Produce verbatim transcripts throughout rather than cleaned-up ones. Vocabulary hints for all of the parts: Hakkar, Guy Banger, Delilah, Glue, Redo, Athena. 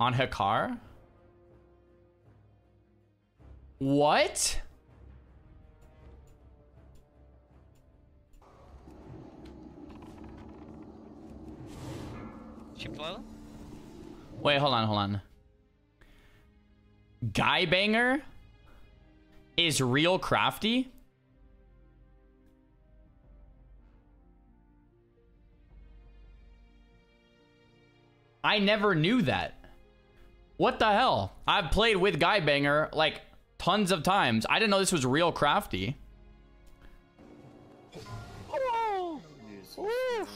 on Hakkar? What? Ship Delilah? Wait, hold on, hold on. Guy Banger is real crafty? I never knew that. What the hell? I've played with Guy Banger like tons of times. I didn't know this was real crafty. Oh. Oh.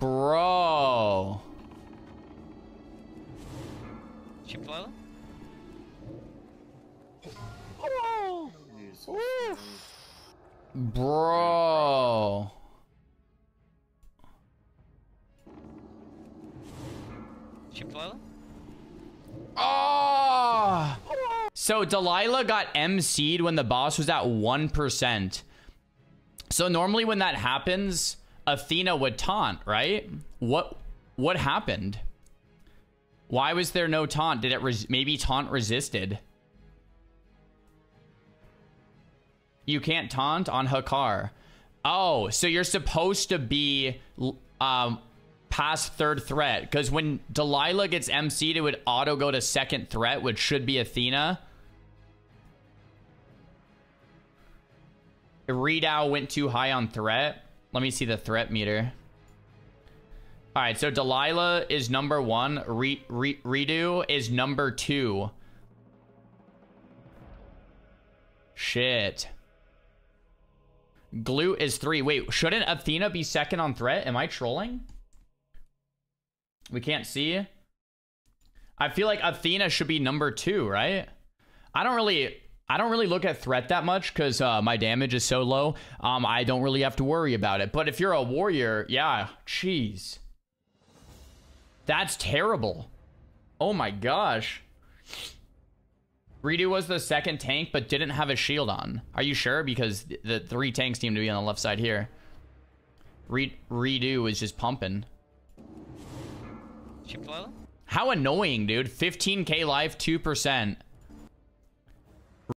Bro. Chip Delilah? Oh. Oh. Bro. Chip Delilah? Oh! So Delilah got M C'd when the boss was at one percent. So normally when that happens, Athena would taunt, right? What what happened? Why was there no taunt? Did it res maybe taunt resisted? You can't taunt on Hakkar. Oh, so you're supposed to be um, past third threat. Because when Delilah gets M C'd, it would auto go to second threat, which should be Athena. Redo went too high on threat. Let me see the threat meter. All right, so Delilah is number one. Re Re Redo is number two. Shit. Glue is three. Wait, shouldn't Athena be second on threat? Am I trolling? We can't see. I feel like Athena should be number two, right? I don't really, I don't really look at threat that much because uh, my damage is so low. Um, I don't really have to worry about it. But if you're a warrior, yeah, jeez, that's terrible. Oh my gosh. Redo was the second tank, but didn't have a shield on. Are you sure? Because the three tanks seem to be on the left side here. Re Redo is just pumping. How annoying, dude. fifteen K life, two percent.